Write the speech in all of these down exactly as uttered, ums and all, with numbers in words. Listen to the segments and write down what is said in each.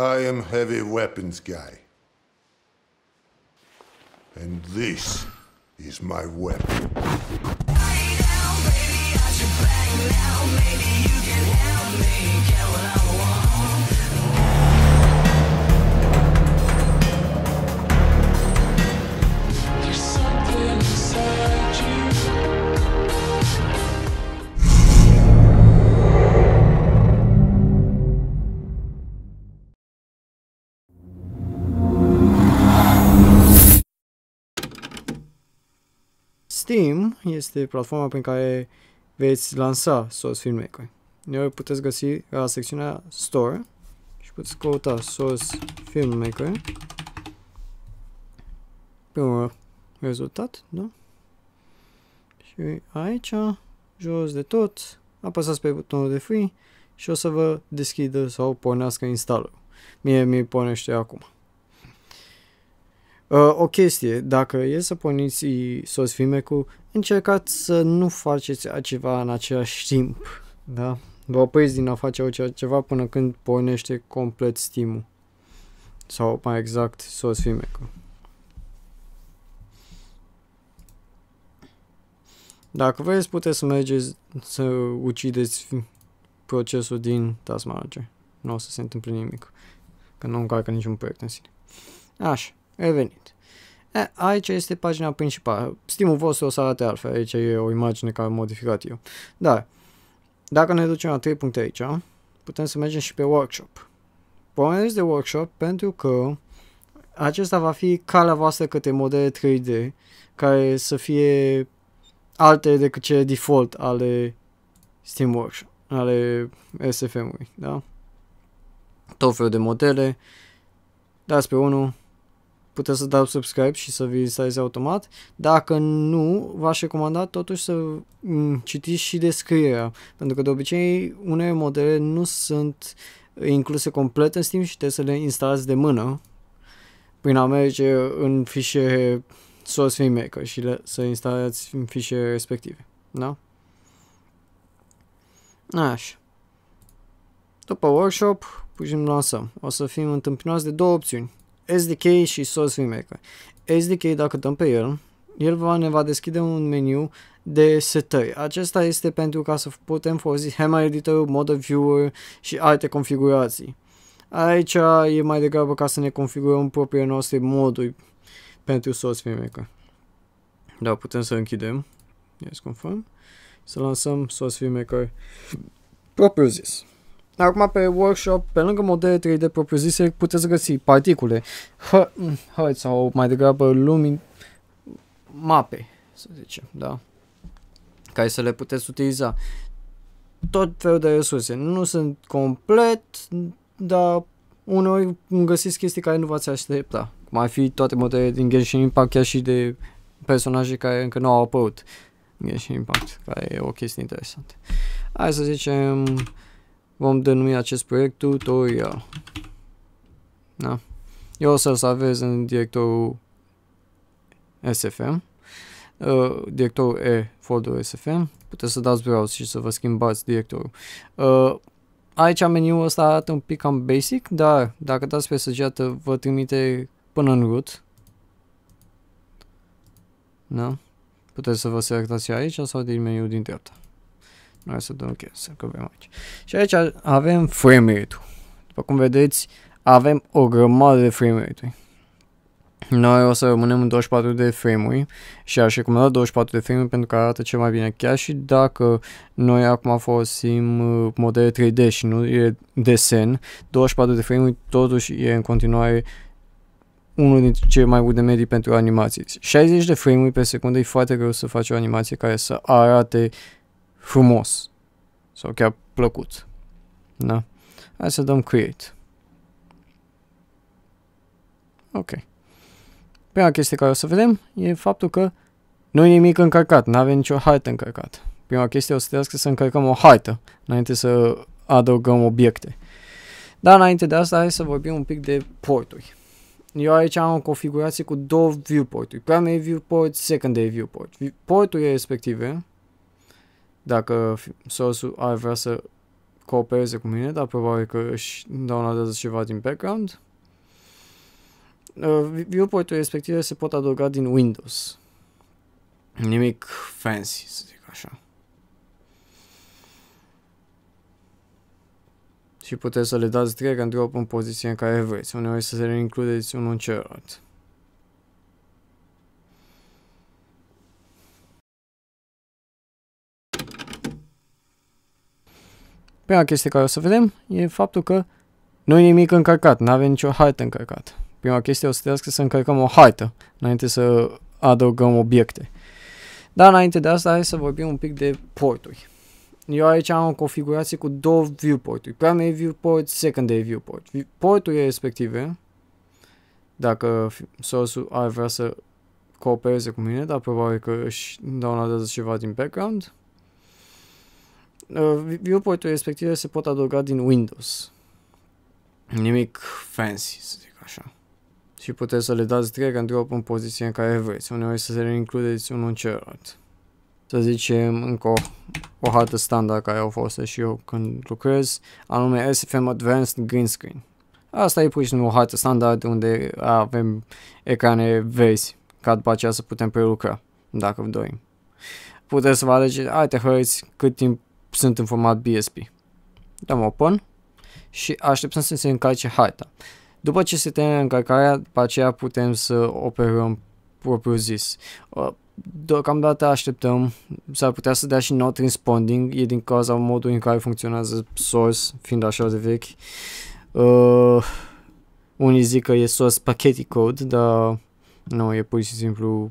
I am heavy weapons guy. And this is my weapon. Steam este platforma prin care veți lansa Source Filmmaker. Eu puteți găsi la secțiunea Store și puteți căuta Source Filmmaker. Primul rezultat, da? Și aici, jos de tot, apăsați pe butonul de free și o să vă deschidă sau pornească instalul. Mie mi-l pornește acum. Uh, o chestie, dacă e să porniți Source Filmmaker, încercați să nu faceți ceva în același timp, da? Vă opriți din a face orice ceva până când pornește complet Steam-ul. Sau mai exact Source Filmmaker. Dacă vreți, puteți să mergeți să ucideți procesul din Task Manager. Nu o să se întâmple nimic, că nu încarcă niciun proiect în sine. Așa. Revenit. E, aici este pagina principală. Steam-ul vostru o să arate altfel. Aici e o imagine care am modificat eu. Dar, dacă ne ducem la trei puncte aici, putem să mergem și pe workshop. Porneți de workshop pentru că acesta va fi calea voastră către modele trei D care să fie alte decât cele default ale Steam Workshop, ale S F M-ului. Da? Tot felul de modele. Dați pe unul. Puteți să dați subscribe și să vi instaleze automat. Dacă nu, v-aș recomanda totuși să citiți și descrierea, pentru că de obicei unele modele nu sunt incluse complet în Steam și trebuie să le instalați de mână prin a merge în fișiere Source Filmmaker și le, să instalați în fișiere respective. Da? Așa. După workshop, putem lansăm. O să fim întâmpinați de două opțiuni. S D K și Source Filmmaker. S D K, dacă dăm pe el, el va, ne va deschide un meniu de setări. Acesta este pentru ca să putem folosi Hammer Editor, Mode Viewer și alte configurații. Aici e mai degrabă ca să ne configurăm propriile noastre moduri pentru Source Filmmaker. Da, putem să închidem. Yes, confirm. Să lansăm Source Filmmaker propriu-zis. Acum pe workshop, pe lângă modele trei D propriu-zise, puteți găsi particule, hărți sau mai degrabă lumini, mape, să zicem, da? Care să le puteți utiliza. Tot felul de resurse. Nu sunt complet, dar uneori găsiți chestii care nu v-ați aștepta. Cum ar fi toate modele din Genshin Impact, chiar și de personaje care încă nu au apărut în Genshin Impact, care e o chestie interesantă. Hai să zicem... Vom denumi acest proiect tutorial. Da. Eu o să-l salvez în directorul S F M. Uh, directorul E, folderul S F M. Puteți să dați browse și să vă schimbați directorul. Uh, aici meniul ăsta arată un pic cam basic, dar dacă dați pe săgeată vă trimite până în root. Da. Puteți să vă selectați aici sau din meniul din dreapta. Hai să dăm okay, să căvem aici. Și aici avem frame rate-ul. După cum vedeți, avem o grămadă de frame rate-uri. Noi o să rămânem în douăzeci și patru de frame-uri și aș recomanda douăzeci și patru de frame-uri pentru că arată cel mai bine. Chiar și dacă noi acum folosim modele trei D și nu e desen, douăzeci și patru de frame-uri totuși e în continuare unul dintre cei mai buni medii pentru animații. șaizeci de frame-uri pe secundă e foarte greu să faci o animație care să arate frumos sau chiar plăcut. Da? Hai să dăm create. Ok. Prima chestie care o să vedem e faptul că nu e nimic încărcat, nu avem nicio hartă încărcată. Prima chestie o să trebuiască să încărcăm o hartă înainte să adăugăm obiecte. Dar înainte de asta hai să vorbim un pic de porturi. Eu aici am o configurație cu două viewport-uri. Primary viewport, secondary viewport. Porturile respective, dacă source-ul ar vrea să coopereze cu mine, dar probabil că își downloadează ceva din background. Viewport-urile respective se pot adăuga din Windows. Nimic fancy, să zic așa. Și puteți să le dați drag and drop în poziție în care vreți. Uneori să le includeți unul în celălalt. Prima chestie care o să vedem e faptul că nu e nimic încărcat, nu avem nicio hartă încărcată. Prima chestie o să trebuiască să încărcăm o hartă înainte să adăugăm obiecte. Dar înainte de asta hai să vorbim un pic de porturi. Eu aici am o configurație cu două viewport-uri, primary viewport, secondary viewport. Porturile respective, dacă source-ul ar vrea să coopereze cu mine, dar probabil că își downloadează ceva din background, viewport-urile respective se pot adăuga din Windows. Nimic fancy, să zic așa. Și puteți să le dați drag and drop în poziție în care vreți. Uneori să le includeți unul în celălalt. Să zicem încă o, o hartă standard care o folosesc și eu când lucrez, anume S F M Advanced Green Screen. Asta e pur și simplu o hartă standard unde avem ecrane verzi, ca după aceea să putem prelucra, dacă dorim. Puteți să vă alegeți alte hărți cât timp sunt în format B S P. Dăm open și așteptăm să se încarce harta. După ce se termină încărcarea, după aceea putem să operăm propriu zis. Deocamdată așteptăm, s-ar putea să dea și not responding, e din cauza modului în care funcționează source, fiind așa de vechi. Uh, unii zic că e source spaghetti code, dar nu, e pur și simplu,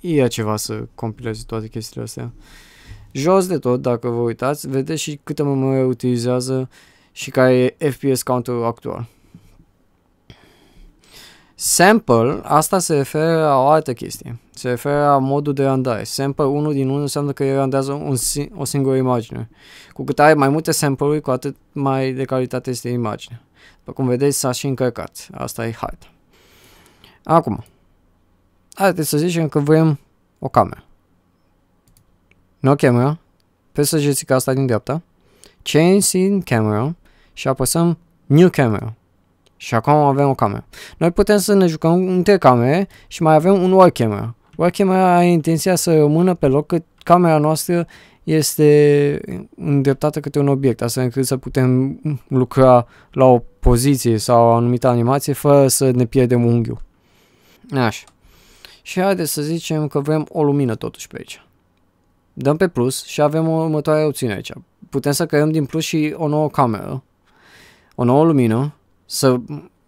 e ceva să compileze toate chestiile astea. Jos de tot, dacă vă uitați, vedeți și câte memorie utilizează și care e F P S counterul actual. Sample, asta se referă la o altă chestie, se referă la modul de randare. Sample unu din unu înseamnă că randează un, o singură imagine. Cu cât are mai multe sample-uri, cu atât mai de calitate este imaginea. După cum vedeți, s-a și încărcat. Asta e harta. Acum, haideți să zicem că vrem o cameră. No camera, trebuie să găsiți asta din dreapta, change scene camera și apăsăm new camera. Și acum avem o cameră. Noi putem să ne jucăm între camere și mai avem un work camera. Work camera are intenția să rămână pe loc cât camera noastră este îndreptată către un obiect, astfel încât să putem lucra la o poziție sau o anumită animație fără să ne pierdem unghiul. Așa. Și haideți să zicem că vrem o lumină totuși pe aici. Dăm pe plus și avem următoarea opțiune aici. Putem să creăm din plus și o nouă cameră, o nouă lumină, să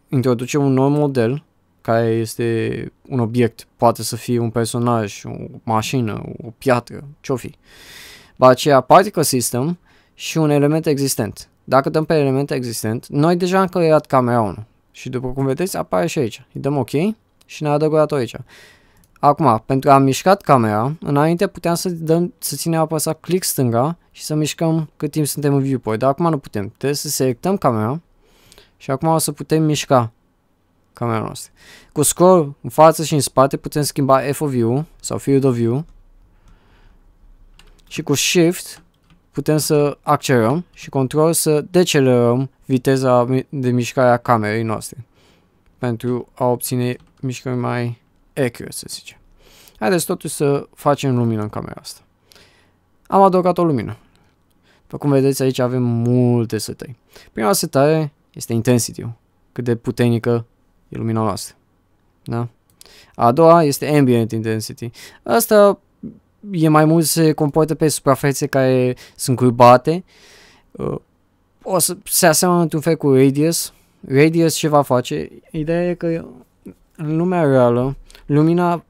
introducem un nou model care este un obiect, poate să fie un personaj, o mașină, o piatră, ce-o fi. Ba aceea particle system și un element existent. Dacă dăm pe element existent, noi deja am creat camera unu și după cum vedeți apare și aici. Îi dăm OK și ne-a adăugat-o aici. Acum, pentru a mișca camera, înainte puteam să, dăm, să ținem apăsat click stânga și să mișcăm cât timp suntem în viewport, dar acum nu putem. Trebuie să selectăm camera și acum o să putem mișca camera noastră. Cu scroll în față și în spate putem schimba F O V-ul sau Field of View și cu Shift putem să accelerăm și Control să decelerăm viteza de mișcare a camerei noastre pentru a obține mișcări mai accurate, să zice. Haideți totuși să facem lumină în camera asta. Am adăugat o lumină. După cum vedeți aici avem multe setări. Prima setare este intensity-ul, cât de puternică e lumina noastră. Da? A doua este ambient intensity. Asta e mai mult, se comportă pe suprafețe care sunt curbate. O să se aseamănă într-un fel cu radius. Radius ce va face? Ideea e că în lumea reală, lumina,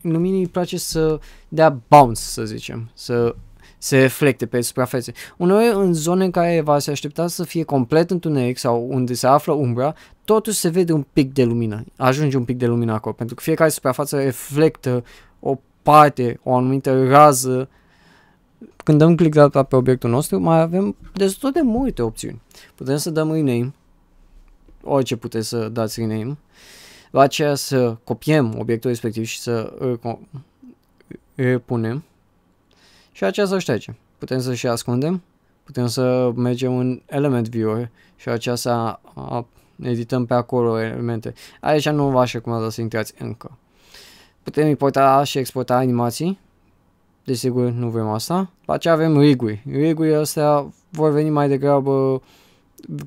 luminii îi place să dea bounce, să zicem, să se reflecte pe suprafețe. Uneori în zone în care va se aștepta să fie complet întuneric sau unde se află umbra, totuși se vede un pic de lumină, ajunge un pic de lumină acolo, pentru că fiecare suprafață reflectă o parte, o anumită rază. Când dăm click data pe obiectul nostru, mai avem destul de multe opțiuni. Putem să dăm rename, orice puteți să dați rename, la aceea să copiem obiectul respectiv și să repunem. Și aceea să o ștergem. Putem să-și ascundem, putem să mergem în Element Viewer și aceasta edităm pe acolo elemente. Aici nu v-aș recomanda să intrați încă. Putem importa și exporta animații. Desigur, nu vrem asta. După aceea avem riguri. Rigurile astea vor veni mai degrabă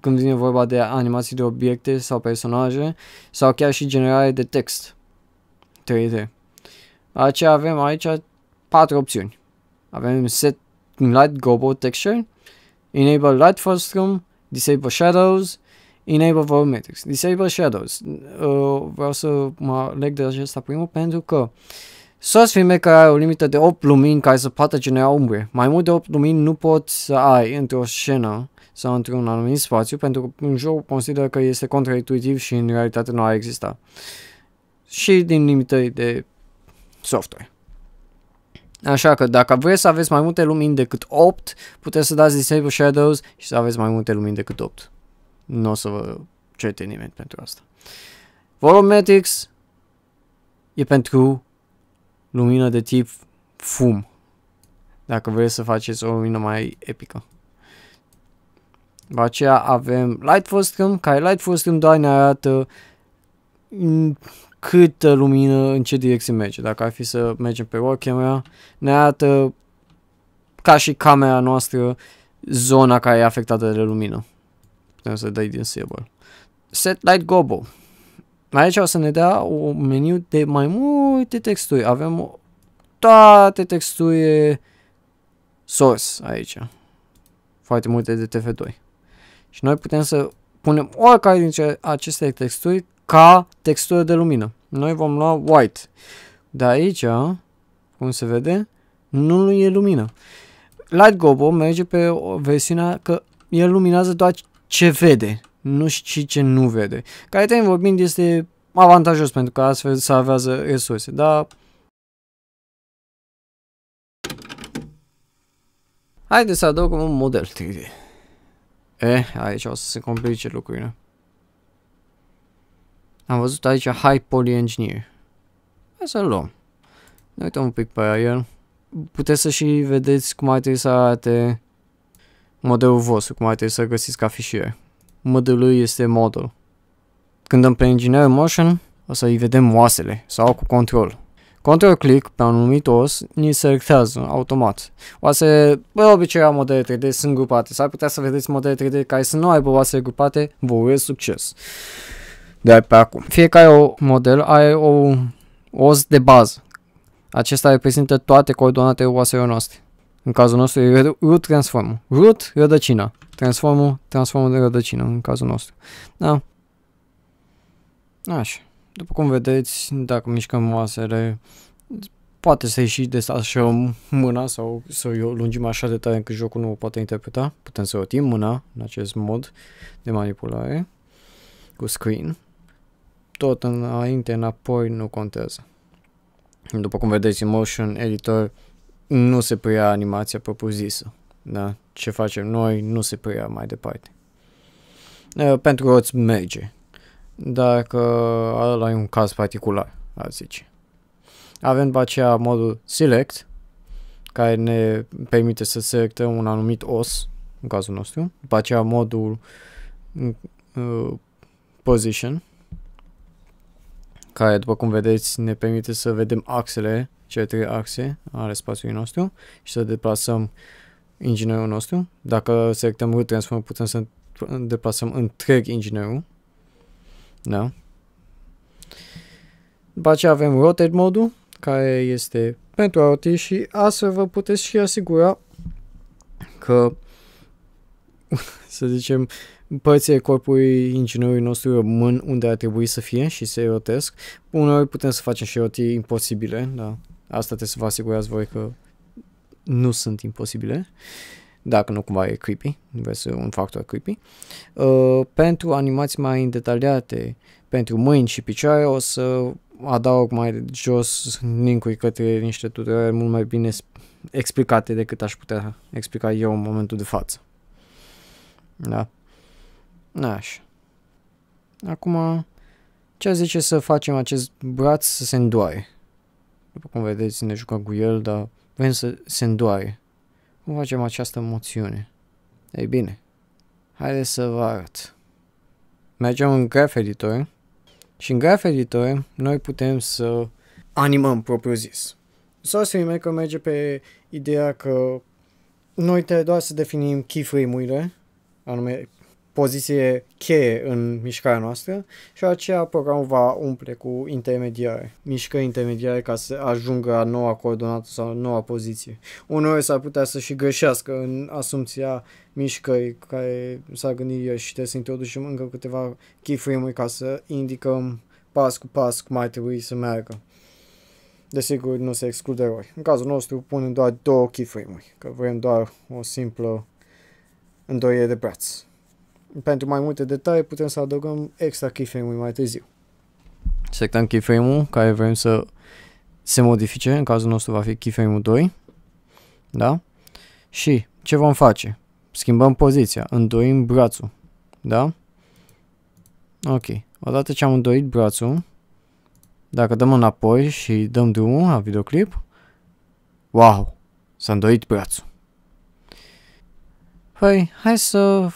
când vine vorba de animații de obiecte sau personaje sau chiar și generare de text trei D. Aceea avem aici patru opțiuni. Avem Set Light Global Texture, Enable Light Frustum, Disable Shadows, Enable Volumetrics. Disable Shadows. Uh, vreau să mă leg de acesta primul pentru că Source Filmmaker are o limită de opt lumini care să poată genera umbre. Mai mult de opt lumini nu poți să ai într-o scenă sau într-un anumit spațiu, pentru că un joc consideră că este contraintuitiv și în realitate nu ar exista. Și din limitări de software. Așa că dacă vreți să aveți mai multe lumini decât opt, puteți să dați Disable Shadows și să aveți mai multe lumini decât opt. Nu o să vă certe nimeni pentru asta. Volumetrics e pentru lumină de tip fum, dacă vreți să faceți o lumină mai epică. După aceea avem Light Frustum, care Light Frustum doar ne arată câtă lumină, în ce direcție merge. Dacă ar fi să mergem pe roll camera, ne arată ca și camera noastră zona care e afectată de lumină. Putem să dai din Disable. Set Light Global. Aici o să ne dea un meniu de mai multe texturi. Avem toate texturile source aici. Foarte multe de T F doi. Și noi putem să punem oricare dintre aceste texturi ca textură de lumină. Noi vom lua white. De aici, cum se vede, nu e lumină. Light Global merge pe o versiune că el luminează doar ce vede, nu știi ce nu vede. Care te vorbind este avantajos pentru că astfel se avează resurse, dar haideți să adăugăm un model trei D. Eh, aici o să se complice lucrurile. Am văzut aici High Poly Engineer. Hai să-l luăm. Ne uităm un pic pe el. Puteți să și vedeți cum ar trebui să arate modelul vostru, cum ar trebui să găsiți ca fișier. Modelul lui este model. Când dăm pe Engineer Motion, o să-i vedem oasele sau cu control. Control click pe anumit os, ni selectează automat. Oasele, de obicei, au modele trei D, sunt grupate. S-ar putea să vedeți modele trei D care să nu aibă oasele grupate, vă urez succes. De pe acum. Fiecare model are o os de bază. Acesta reprezintă toate coordonatele oaselor noastre. În cazul nostru e root transformul. Root, rădăcina. Transformul, transformul de rădăcină în cazul nostru. Da. Așa. După cum vedeți, dacă mișcăm oasele, poate să ieși de așa mâna sau să o lungim așa de tare încât jocul nu o poate interpreta. Putem să rotim mâna în acest mod de manipulare cu screen. Tot înainte, înapoi, nu contează. După cum vedeți, în Motion Editor nu se preia animația propriu-zisă. Da? Ce facem noi nu se preia mai departe. Pentru roți merge. Dacă ăla e un caz particular, ar zice. Avem după aceea modul Select, care ne permite să selectăm un anumit os, în cazul nostru. După aceea modul uh, Position, care, după cum vedeți, ne permite să vedem axele, cele trei axe ale spațiului nostru și să deplasăm inginerul nostru. Dacă selectăm root transform, putem să deplasăm întreg inginerul. Da. După aceea avem rotate mode-ul, care este pentru a roti și astfel vă puteți și asigura că, să zicem, părțile corpului inginerului nostru rămân unde ar trebui să fie și se rotesc. Uneori putem să facem și rotii imposibile, dar asta trebuie să vă asigurați voi că nu sunt imposibile. Dacă nu, cumva e creepy, vreți un factor creepy. Uh, pentru animații mai detaliate, pentru mâini și picioare, o să adaug mai jos link-uri către niște tutoriale mult mai bine explicate decât aș putea explica eu în momentul de față. Da. Așa. Acum, ce zice să facem acest braț să se îndoare? După cum vedeți, ne jucăm cu el, dar vrem să se îndoare. Cum facem această moțiune? Ei bine, haideți să vă arăt. Mergem în Graph Editor și în Graph Editor noi putem să animăm propriu zis. Source Filmmaker merge pe ideea că noi trebuie doar să definim keyframe-urile, anume poziție cheie în mișcarea noastră, și aceea programul va umple cu intermediare, mișcări intermediare, ca să ajungă la noua coordonată sau la noua poziție. Uneori s-ar putea să și greșească în asumția mișcării care s-a gândit el și trebuie să introducem încă câteva keyframe-uri ca să indicăm pas cu pas cum ar trebui să meargă. Desigur, nu se exclude erori. În cazul nostru punem doar două keyframe-uri, că vrem doar o simplă îndoiere de braț. Pentru mai multe detalii putem să adăugăm extra keyframe-ul mai târziu. Selectăm keyframe-ul care vrem să se modifice, în cazul nostru va fi keyframe-ul doi. Da? Și ce vom face? Schimbăm poziția, îndoim brațul. Da? Ok. Odată ce am îndoit brațul, dacă dăm înapoi și dăm drumul la videoclip, wow! S-a îndoit brațul. Păi, hai să,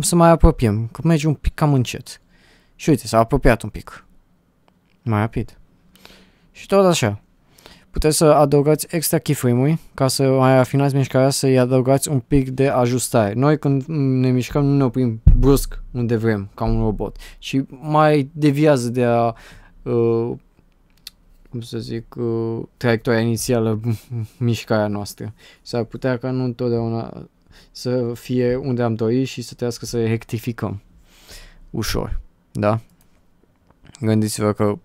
să mai apropiem, că merge un pic cam încet. Și uite, s-a apropiat un pic. Mai rapid. Și tot așa. Puteți să adăugați extra keyframe-uri ca să mai rafinați mișcarea, să-i adăugați un pic de ajustare. Noi când ne mișcăm nu ne oprim brusc unde vrem, ca un robot. Și mai deviază de a, uh, cum să zic, uh, traiectoria inițială mișcarea noastră. S-ar putea ca nu întotdeauna să fie unde am dorit și să trească să rectificăm ușor, da? Gândiți-vă că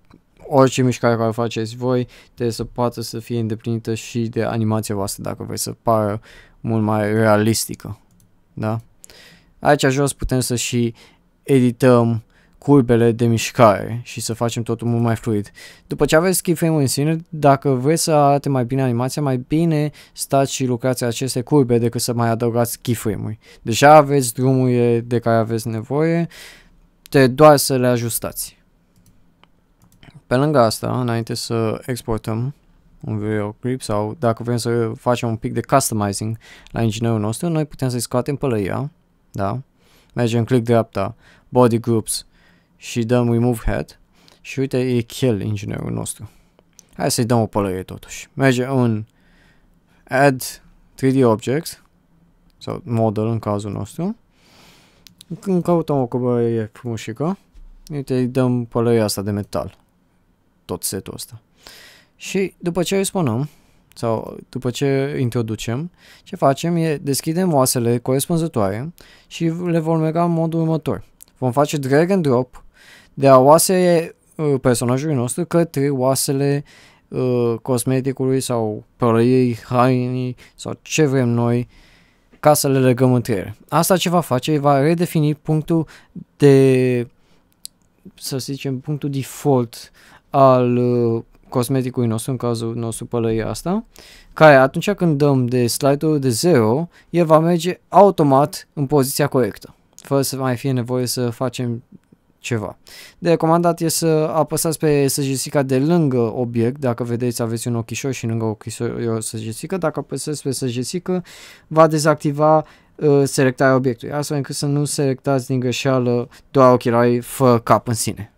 orice mișcare care o faceți voi trebuie să poată să fie îndeplinită și de animația voastră dacă vreți să pară mult mai realistică, da? Aici jos putem să și edităm curbele de mișcare și să facem totul mult mai fluid. După ce aveți keyframe-ul în sine, dacă vreți să arate mai bine animația, mai bine stați și lucrați aceste curbe decât să mai adăugați keyframe-uri. Deja aveți drumurile de care aveți nevoie, trebuie doar să le ajustați. Pe lângă asta, înainte să exportăm un videoclip sau dacă vrem să facem un pic de customizing la inginerul nostru, noi putem să-i scoatem pălăria, da? Mergem click dreapta, body groups, și dăm remove head și uite, e kill inginerul nostru. Hai să-i dăm o pălărie totuși. Merge în add trei D objects sau model în cazul nostru. Când căutăm o pălărie frumușică, uite, îi dăm pălăria asta de metal. Tot setul ăsta. Și după ce expunăm sau după ce introducem, ce facem e deschidem oasele corespunzătoare și le vom lega în modul următor. Vom face drag and drop de a oasele uh, personajului nostru către oasele uh, cosmeticului sau pălăriei, hainii sau ce vrem noi, ca să le legăm între ele. Asta ce va face, va redefini punctul de, să zicem, punctul default al uh, cosmeticului nostru, în cazul nostru pălăria asta, care atunci când dăm de slide-ul de zero, el va merge automat în poziția corectă, fără să mai fie nevoie să facem ceva. De recomandat e să apăsați pe săgețica de lângă obiect, dacă vedeți aveți un ochișor și lângă ochișor e o săgețică, dacă apăsați pe săgețică va dezactiva uh, selectarea obiectului, astfel încât să nu selectați din greșeală doar ochelarii fără cap în sine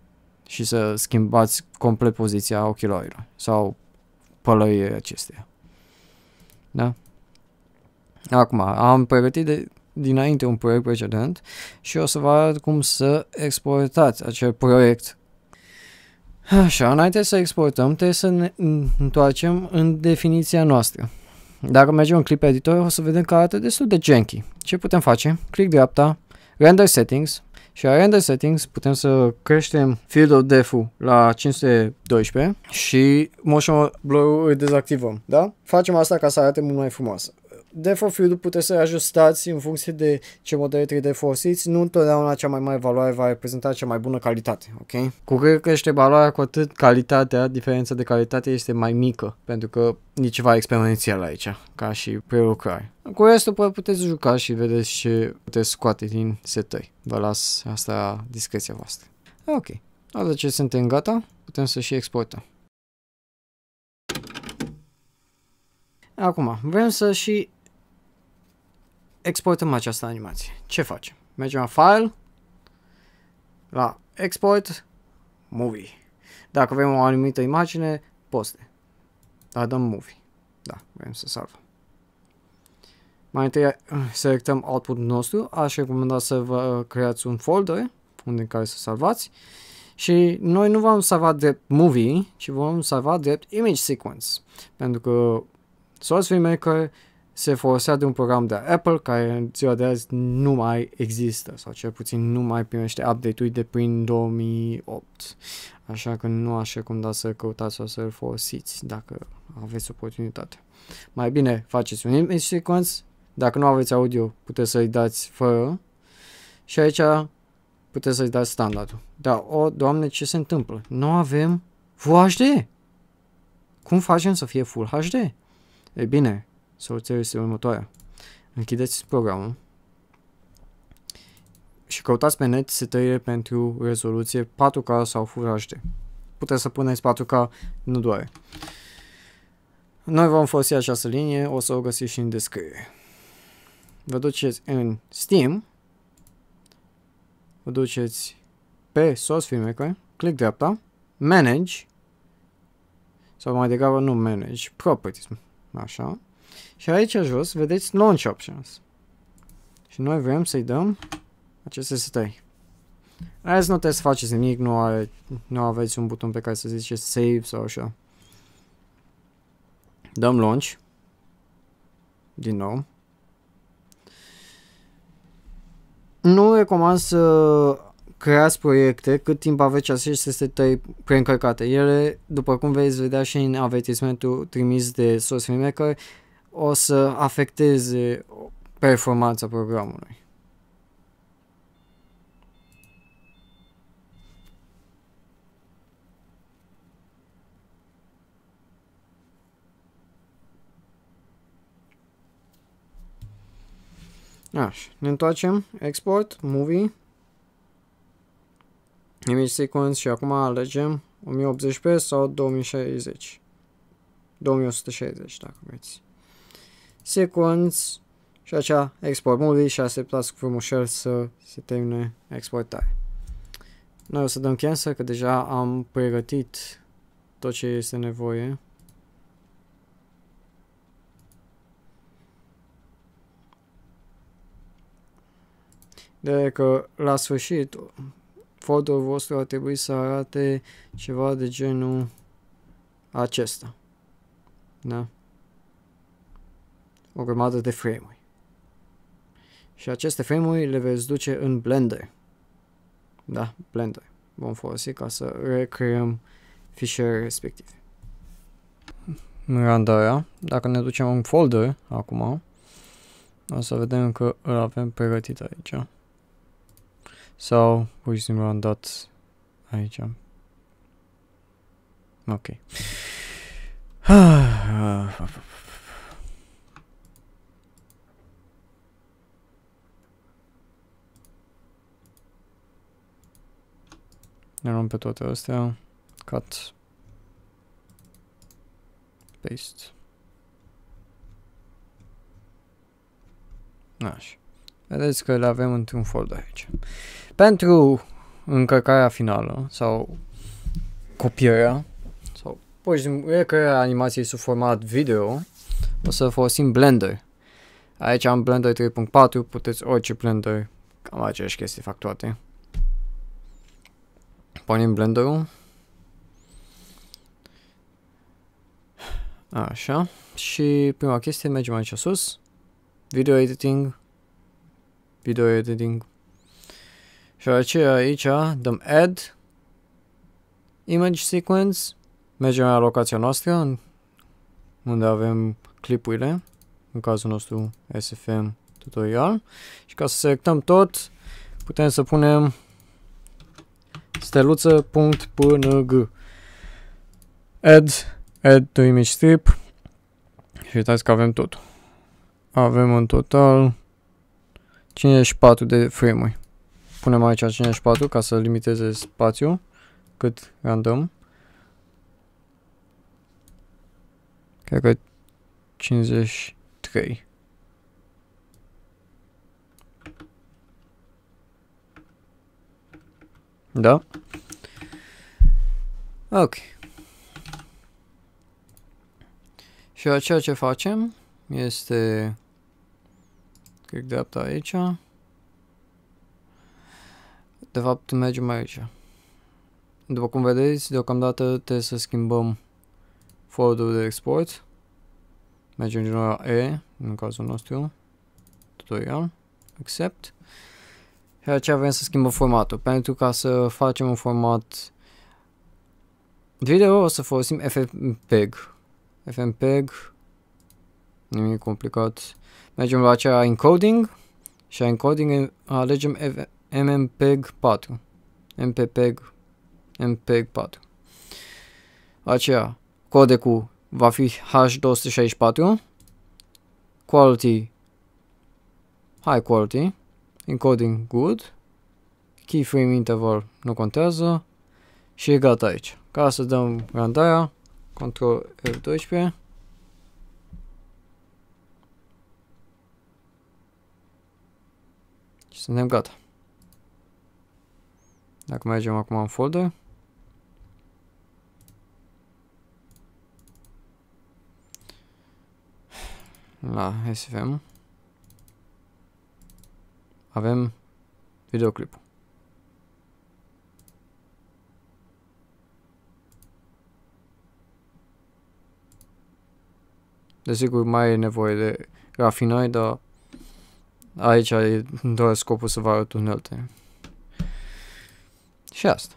și să schimbați complet poziția ochelarilor sau pălării acesteia. Da? Acum, am pregătit de dinainte un proiect precedent și o să vă arăt cum să exportați acel proiect. Așa, înainte să exportăm, trebuie să ne întoarcem în definiția noastră. Dacă mergem în clip editor, o să vedem că arată destul de janky. Ce putem face? Click dreapta, render settings, și la render settings putem să creștem field of depth-ul la cinci sute doisprezece și motion blur-ul îl dezactivăm, da? Facem asta ca să arate mult mai frumoasă. Default field-ul puteți să ajustați în funcție de ce modele trei D folosiți, nu întotdeauna cea mai mare valoare va reprezenta cea mai bună calitate, ok? Cu cât crește valoarea, cu atât calitatea, diferența de calitate este mai mică, pentru că e ceva experimențial aici, ca și prelucrare. Cu restul puteți juca și vedeți ce puteți scoate din setări. Vă las asta la discreția voastră. Ok, odată ce suntem gata, putem să și exportăm. Acum, vrem să și exportăm această animație. Ce facem? Mergem la File, la Export, Movie. Dacă vrem o anumită imagine, poste. Dar dăm Movie. Da, vrem să salvăm. Mai întâi selectăm output-ul nostru. Aș recomanda să vă creați un folder unde în care să salvați. Și noi nu vom salva drept Movie, ci vom salva drept Image Sequence. Pentru că Source Filmmaker se folosea de un program de Apple care în ziua de azi nu mai există sau cel puțin nu mai primește update-uri de prin două mii opt. Așa că nu aș recomanda să căutați sau să-l folosiți dacă aveți oportunitate. Mai bine faceți un image sequence, dacă nu aveți audio puteți să-i dați fără și aici puteți să-i dați standardul. Dar, o, Doamne, ce se întâmplă? Nu avem Full H D! Cum facem să fie Full H D? Ei bine, soluția este următoarea. Închideți programul și căutați pe net setările pentru rezoluție patru K sau Full H D. Puteți să puneți patru K, nu doare. Noi vom folosi această linie, o să o găsiți și în descriere. Vă duceți în Steam, vă duceți pe Source Filmmaker, click dreapta, Manage, sau mai degrabă nu Manage, Properties, așa. Și aici jos vedeți Launch Options. Și noi vrem să-i dăm aceste setări. Azi nu trebuie să faceți nimic, nu, are, nu aveți un buton pe care să zice Save sau așa. Dăm Launch. Din nou. Nu recomand să creați proiecte cât timp aveți aceste setări preîncărcate. Ele, după cum veți vedea și în avertismentul trimis de Source Filmmaker, o să afecteze performanța programului. Așa, ne întoarcem, export, movie, image sequence și acum alegem o mie optzeci p sau două mii șaizeci. două mii o sută șaizeci dacă vreți. Sequence și acea export movie și așteptați cu frumușel să se termine exportarea. Noi o să dăm cancel că deja am pregătit tot ce este nevoie. De că la sfârșit folderul vostru ar trebui să arate ceva de genul acesta. Da? O grămadă de frame-uri. Și aceste frame-uri le veți duce în Blender. Da, Blender. Vom folosi ca să recreăm fișierele respective. Randarea. Dacă ne ducem în folder acum, o să vedem că îl avem pregătit aici. Sau, pur și simplu am dat aici. Ok. Ne luăm pe toate astea. Cut. Paste. Așa. Vedeți că le avem într-un folder aici. Pentru încărcarea finală sau copierea sau pur și simplu recrearea animației sub format video, o să folosim Blender. Aici am Blender trei punct patru, puteți orice Blender, cam aceeași chestii fac toate. Punem Blender-ul. Așa. Și prima chestie, mergem aici sus. Video editing. Video editing. Și aceea aici dăm Add. Image Sequence. Mergem la locația noastră unde avem clipurile. În cazul nostru S F M Tutorial. Și ca să selectăm tot, putem să punem steluță, punct, png. Add, add to image strip. Și uitați că avem totul. Avem în total cincizeci și patru de frame-uri. Punem aici cincizeci și patru ca să limiteze spațiul cât random. Cred că cincizeci și trei. Da? Ok. Și ceea ce facem este click dreapta aici. De fapt mergem mai aici. După cum vedeți, deocamdată trebuie să schimbăm folderul de export. Mergem din nou la E, în cazul nostru, tutorial, accept. Și aici avem să schimbăm formatul. Pentru ca să facem un format video o să folosim Fmpeg. Fmpeg, nimic complicat. Mergem la acea encoding și la encoding alegem Mpeg patru. Mpeg, Mpeg patru. Aceea, codecul va fi H două sute șaizeci și patru. Quality, high quality. Encoding, good. Keyframe interval nu contează. Și e gata aici. Ca să dăm randarea, control F doisprezece. Și suntem gata. Dacă mergem acum în folder. La S F M. Avem videoclipul. Desigur, mai e nevoie de rafinări, dar aici e doar scopul să vă arăt unelte. Și asta.